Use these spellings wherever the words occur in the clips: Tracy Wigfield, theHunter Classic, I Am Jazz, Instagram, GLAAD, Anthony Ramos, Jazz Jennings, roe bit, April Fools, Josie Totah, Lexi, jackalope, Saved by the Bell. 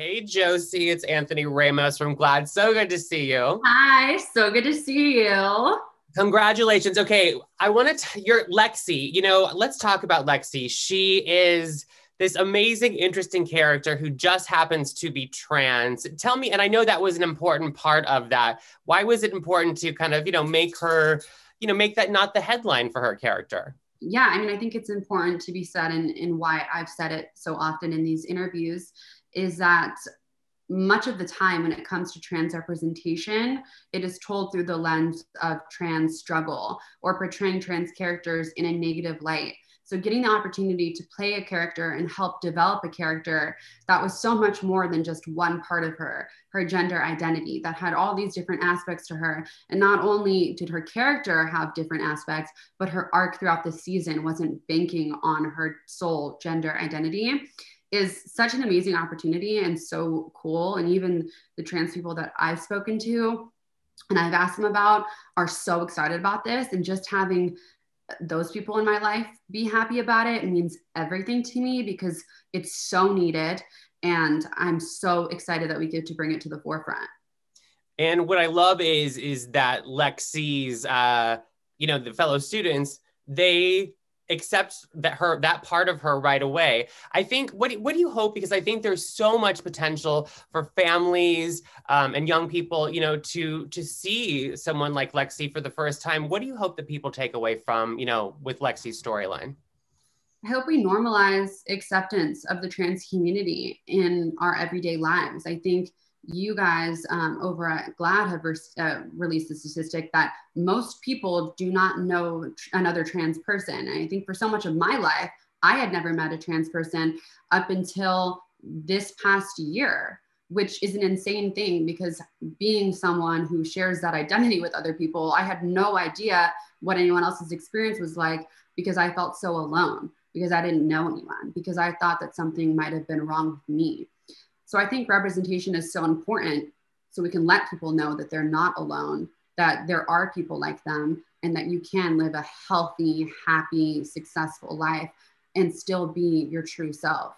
Hey, Josie, it's Anthony Ramos from GLAAD. So good to see you. Hi, so good to see you. Congratulations. Okay, I want to, you're Lexi, you know, let's talk about Lexi. She is this amazing, interesting character who just happens to be trans. Tell me, and I know that was an important part of that. Why was it important to kind of, you know, make her, you know, make that not the headline for her character? Yeah, I mean, I think it's important to be said, and why I've said it so often in these interviews, is that much of the time when it comes to trans representation, it is told through the lens of trans struggle or portraying trans characters in a negative light. So getting the opportunity to play a character and help develop a character that was so much more than just one part of her, her gender identity, that had all these different aspects to her. And not only did her character have different aspects, but her arc throughout the season wasn't banking on her sole gender identity. Is such an amazing opportunity and so cool. And even the trans people that I've spoken to and I've asked them about are so excited about this. And just having those people in my life be happy about it means everything to me, because it's so needed. And I'm so excited that we get to bring it to the forefront. And what I love is that Lexi's, you know, the fellow students, they accept that that part of her right away. I think, what do you hope? Because I think there's so much potential for families and young people, you know, to see someone like Lexi for the first time. What do you hope that people take away from, you know, with Lexi's storyline? I hope we normalize acceptance of the trans community in our everyday lives. I think you guys over at GLAAD have released the statistic that most people do not know another trans person. And I think for so much of my life, I had never met a trans person up until this past year, which is an insane thing, because being someone who shares that identity with other people, I had no idea what anyone else's experience was like, because I felt so alone, because I didn't know anyone, because I thought that something might have been wrong with me. So I think representation is so important, so we can let people know that they're not alone, that there are people like them, and that you can live a healthy, happy, successful life and still be your true self.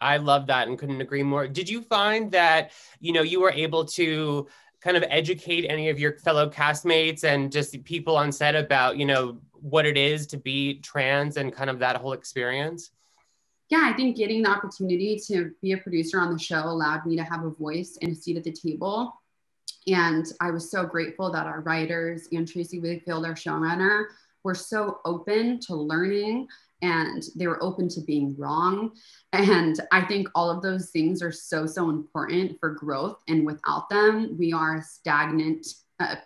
I love that and couldn't agree more. Did you find that, you know, you were able to kind of educate any of your fellow castmates and just people on set about, you know, what it is to be trans and kind of that whole experience? Yeah, I think getting the opportunity to be a producer on the show allowed me to have a voice and a seat at the table. And I was so grateful that our writers and Tracy Wigfield, our showrunner, were so open to learning, and they were open to being wrong. And I think all of those things are so, so important for growth. And without them, we are a stagnant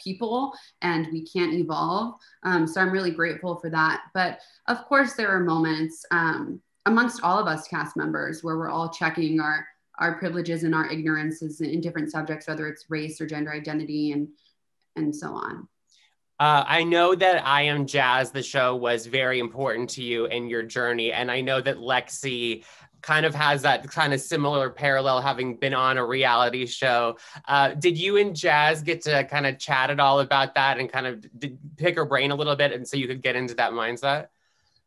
people and we can't evolve. So I'm really grateful for that. But of course, there are moments amongst all of us cast members where we're all checking our privileges and our ignorances in different subjects, whether it's race or gender identity and so on. I know that I Am Jazz, the show, was very important to you in your journey. And I know that Lexi kind of has that kind of similar parallel, having been on a reality show. Did you and Jazz get to kind of chat at all about that and kind of pick her brain a little bit, and so you could get into that mindset?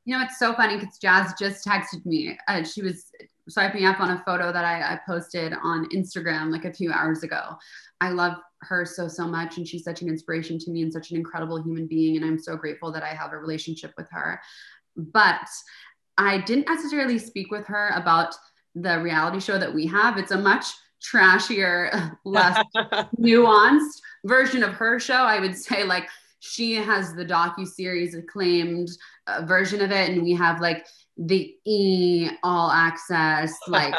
You know, it's so funny because Jazz just texted me. She was swiping up on a photo that I posted on Instagram like a few hours ago. I love her so, so much. And she's such an inspiration to me and such an incredible human being. And I'm so grateful that I have a relationship with her. But I didn't necessarily speak with her about the reality show that we have. It's a much trashier, less nuanced version of her show. I would say, like, she has the docuseries acclaimed version of it, and we have like the all access, like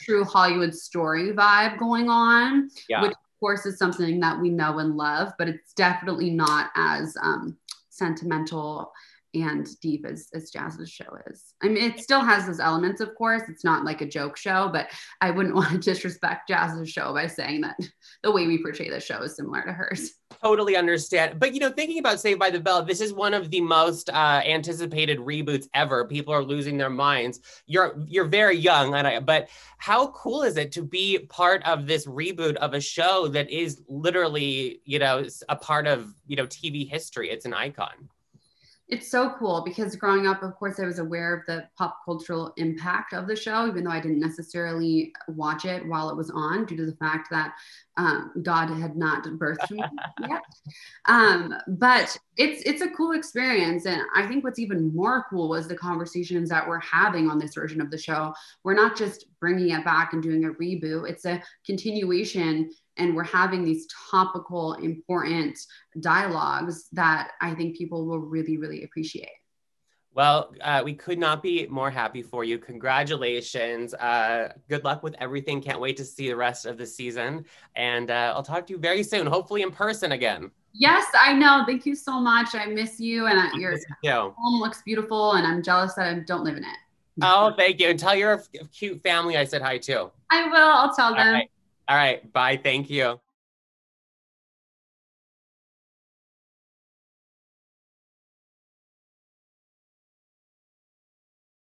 true Hollywood story vibe going on, yeah. Which of course is something that we know and love, but it's definitely not as sentimental and deep as Jazz's show is. I mean, it still has those elements, of course. It's not like a joke show, but I wouldn't want to disrespect Jazz's show by saying that the way we portray the show is similar to hers. Totally understand. But, you know, thinking about Saved by the Bell, this is one of the most anticipated reboots ever. People are losing their minds. You're very young, but how cool is it to be part of this reboot of a show that is literally, you know, a part of, you know, TV history? It's an icon. It's so cool because growing up, of course, I was aware of the pop cultural impact of the show, even though I didn't necessarily watch it while it was on due to the fact that God had not birthed me yet. But it's a cool experience. And I think what's even more cool was the conversations that we're having on this version of the show. We're not just bringing it back and doing a reboot. It's a continuation. And we're having these topical, important dialogues that I think people will really, really appreciate. Well, we could not be more happy for you. Congratulations. Good luck with everything. Can't wait to see the rest of the season. And I'll talk to you very soon, hopefully in person again. Yes, I know. Thank you so much. I miss you. And your home looks beautiful. And I'm jealous that I don't live in it. Oh, thank you. And tell your cute family I said hi too. I will. I'll tell them. All right. Bye. Thank you.